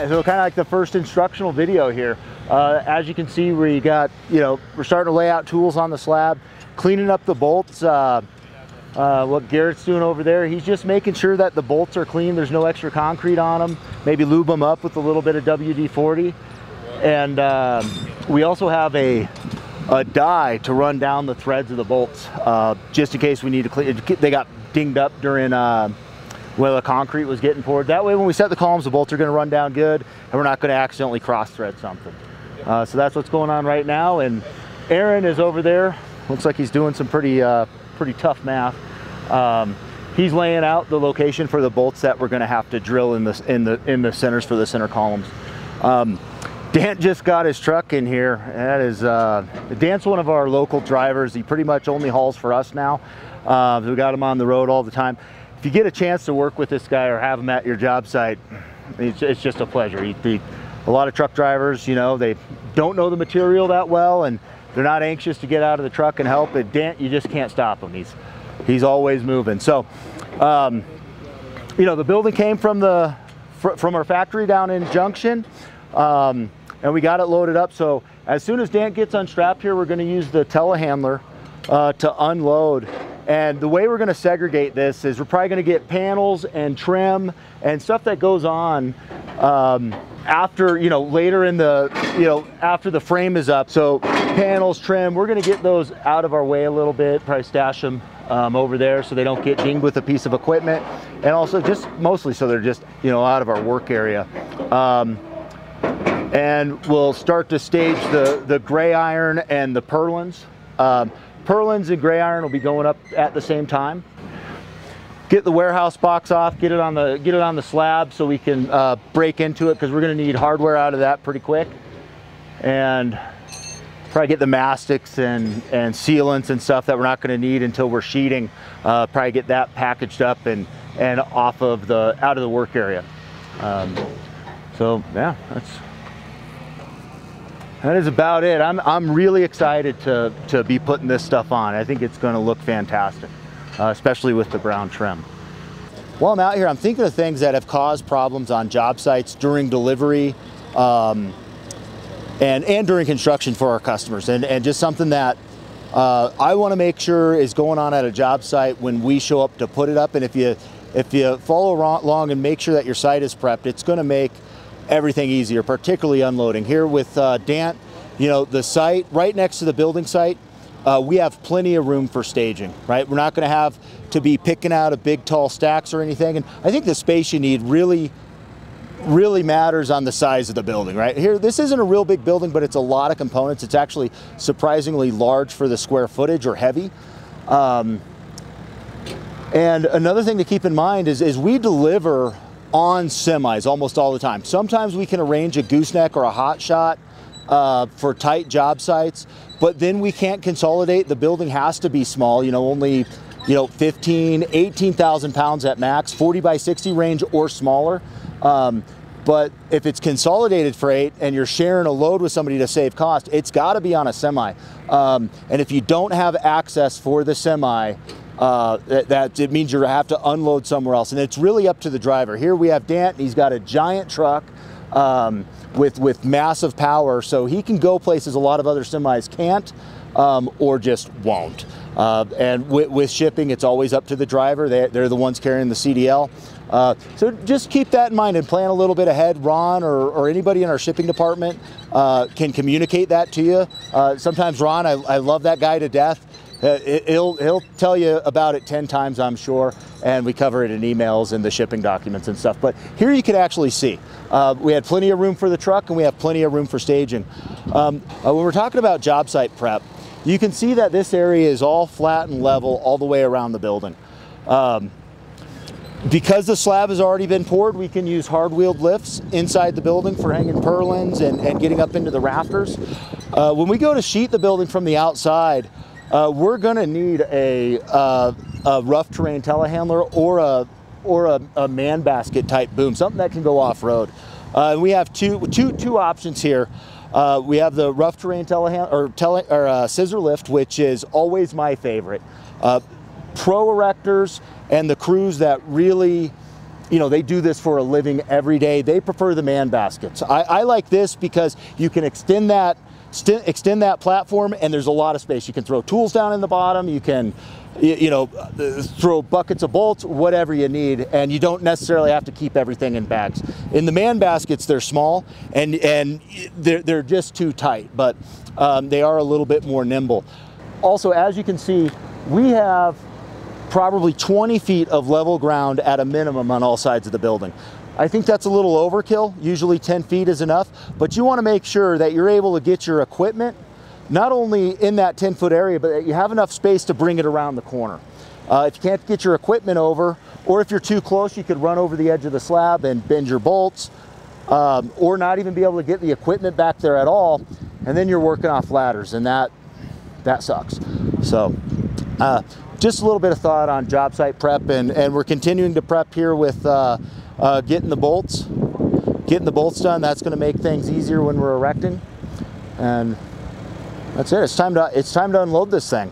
Yeah, so kind of like the first instructional video here. As you can see, we got, you know, we're starting to lay out tools on the slab, cleaning up the bolts. What Garrett's doing over there, he's just making sure that the bolts are clean. There's no extra concrete on them. Maybe lube them up with a little bit of WD-40. And we also have a die to run down the threads of the bolts, just in case we need to clean. They got dinged up during when the concrete was getting poured. That way when we set the columns, the bolts are gonna run down good and we're not gonna accidentally cross thread something. So that's what's going on right now. And Aaron is over there. Looks like he's doing some pretty tough math. He's laying out the location for the bolts that we're going to have to drill in the centers for the center columns. Dan just got his truck in here. That is Dan's one of our local drivers. He pretty much only hauls for us now. We got him on the road all the time. If you get a chance to work with this guy or have him at your job site, it's just a pleasure. A lot of truck drivers, you know, they don't know the material that well and they're not anxious to get out of the truck and help. But Dan, you just can't stop him. He's always moving. So, you know, the building came from our factory down in Junction, and we got it loaded up. So as soon as Dan gets unstrapped here, we're going to use the telehandler to unload. And the way we're going to segregate this is we're probably going to get panels and trim and stuff that goes on after, you know, later in the, you know, after the frame is up. So panels, trim, we're going to get those out of our way a little bit, probably stash them over there so they don't get dinged with a piece of equipment, and also just mostly so they're just, you know, out of our work area. And we'll start to stage the gray iron and the purlins. Purlins and gray iron will be going up at the same time. Get the warehouse box off, get it on the slab so we can break into it, because we're going to need hardware out of that pretty quick. And probably get the mastics and sealants and stuff that we're not going to need until we're sheeting. Probably get that packaged up and off of the, out of the work area. So yeah, that is about it. I'm really excited to be putting this stuff on. I think it's going to look fantastic, especially with the brown trim. While I'm out here, I'm thinking of things that have caused problems on job sites during delivery. And during construction for our customers, and just something that I want to make sure is going on at a job site when we show up to put it up. And if you follow along and make sure that your site is prepped, it's going to make everything easier, particularly unloading. Here with Dan, you know, the site right next to the building site, we have plenty of room for staging, right? We're not going to have to be picking out a big tall stacks or anything. And I think the space you need really matters on the size of the building, right? Here, this isn't a real big building, but it's a lot of components. It's actually surprisingly large for the square footage, or heavy. And another thing to keep in mind is we deliver on semis almost all the time. Sometimes we can arrange a gooseneck or a hot shot for tight job sites, but then we can't consolidate. The building has to be small, you know, only, you know, 15, 18,000 pounds at max, 40 by 60 range or smaller. But if it's consolidated freight and you're sharing a load with somebody to save cost, it's got to be on a semi. And if you don't have access for the semi, it means you have to unload somewhere else. And it's really up to the driver. Here we have Dan. He's got a giant truck with massive power, so he can go places a lot of other semis can't or just won't. And with shipping, it's always up to the driver. They're the ones carrying the CDL. So just keep that in mind and plan a little bit ahead. Ron or anybody in our shipping department can communicate that to you. Sometimes Ron, I love that guy to death. He'll tell you about it 10 times, I'm sure, and we cover it in emails and the shipping documents and stuff. But here you can actually see. We had plenty of room for the truck and we have plenty of room for staging. When we're talking about job site prep, you can see that this area is all flat and level all the way around the building. Because the slab has already been poured, we can use hard-wheeled lifts inside the building for hanging purlins and getting up into the rafters. When we go to sheet the building from the outside, we're going to need a rough terrain telehandler or a man basket type boom, something that can go off-road. We have two options here. We have the rough terrain scissor lift, which is always my favorite. Pro erectors and the crews that really you know, they do this for a living every day. They prefer the man baskets. I like this because you can extend that platform, and there's a lot of space. You can throw tools down in the bottom. You can, you know, throw buckets of bolts, whatever you need, and you don't necessarily have to keep everything in bags. In the man baskets, they're small and they're just too tight, but they are a little bit more nimble. Also, as you can see, we have probably 20 feet of level ground at a minimum on all sides of the building. I think that's a little overkill. Usually 10 feet is enough, but you want to make sure that you're able to get your equipment not only in that 10-foot area, but that you have enough space to bring it around the corner. If you can't get your equipment over, or if you're too close, you could run over the edge of the slab and bend your bolts, or not even be able to get the equipment back there at all, and then you're working off ladders, and that sucks. So just a little bit of thought on job site prep, and we're continuing to prep here with getting the bolts done. That's going to make things easier when we're erecting, and that's it. It's time to unload this thing.